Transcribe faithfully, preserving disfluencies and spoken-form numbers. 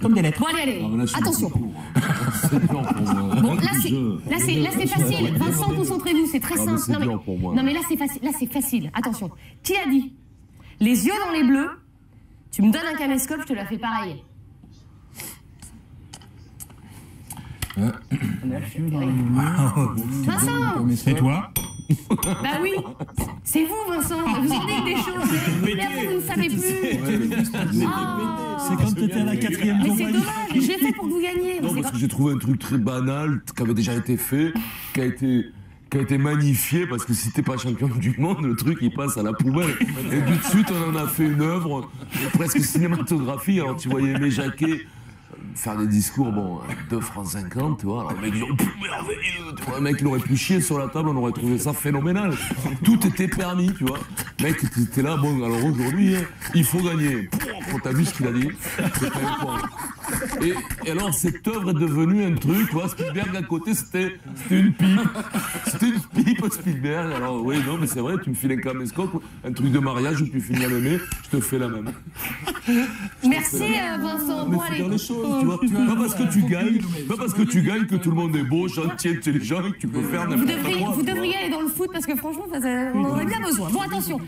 comme des lettres. Bon, allez, allez, ah, là, attention. Bon, là, c'est là, c'est facile. Vincent, concentrez-vous, c'est très simple. Non, mais, non, mais là, c'est facile. Là, c'est facile. Attention. Qui a dit Les yeux dans les bleus, tu me donnes un caméscope, je te la fais pareil. Euh... Vincent, c'est toi? Bah oui, c'est vous, Vincent. Vous en dites des choses. Mais vous ne savez plus. C'est quand tu étais à la quatrième. Mais c'est dommage. Je l'ai fait pour que vous gagniez. Non, parce que j'ai trouvé un truc très banal qui avait déjà été fait, qui a été. qui a été magnifié, parce que si t'es pas champion du monde, le truc, il passe à la poubelle. Et tout de suite, on en a fait une œuvre presque cinématographique. Alors, tu voyais mes jaquets faire des discours, bon, deux francs cinquante, tu vois. Alors, le mec, genre, merveilleux, tu vois, le mec, il aurait pu chier sur la table, on aurait trouvé ça phénoménal. Tout était permis, tu vois. Mec, t'es là, bon, alors aujourd'hui, hein, il faut gagner. Quand t'as vu ce qu'il a dit, c'est pas une pointe. Et, et alors, cette œuvre est devenue un truc, tu vois, Spielberg à côté, c'était une pipe. C'était une pipe, Spielberg. Alors, oui, non, mais c'est vrai, tu me files un caméscope, un truc de mariage où tu finis à l'aimer, je te fais la même. Merci, même. Vincent. Mais bon, allez, les choses, oh, tu vois. Pas parce que tu gagnes, pas parce que tu gagnes que tout le monde est beau, gentil, intelligent, que tu peux faire n'importe quoi. Vous devriez aller dans le foot, parce que franchement, on en a bien besoin. Bon, attention.